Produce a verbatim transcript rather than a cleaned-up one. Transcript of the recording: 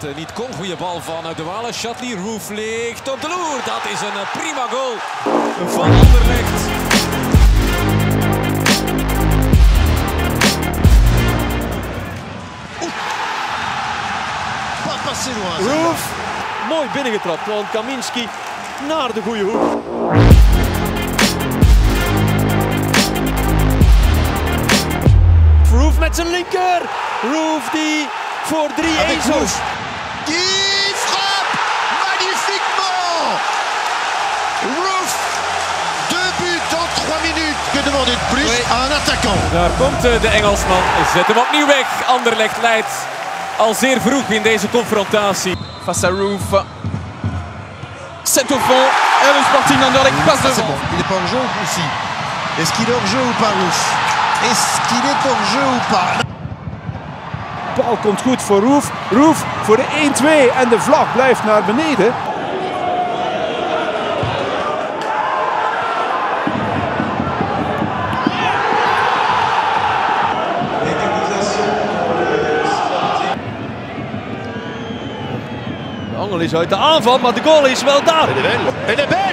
dat uh, niet kon. Goeie bal van uh, de Walen. Shatley Roofe ligt op de loer. Dat is een uh, prima goal van Anderlecht. Roofe, mooi binnengetrapt, want Kaminski naar de goede hoek. Roofe met zijn linker. Roofe die voor drie één zorgt. Die frap, magnifiquement. Roofe, deux buts en trois minutes. Que demande plus à un attaquant? Daar komt de Engelsman. Zet hem opnieuw weg. Anderlecht leidt al zeer vroeg in deze confrontatie. Face à Roofe. C'est au fond. Et le Sporting d'Anderlecht passe devant. Bon. Il n'est pas hors jeu aussi. Est-ce qu'il est hors jeu ou pas, Roofe? Is qu'il est hors jeu ou pas? De bal komt goed voor Roofe. Roofe voor de één twee en de vlag blijft naar beneden. De angel is uit de aanval, maar de goal is wel daar. En de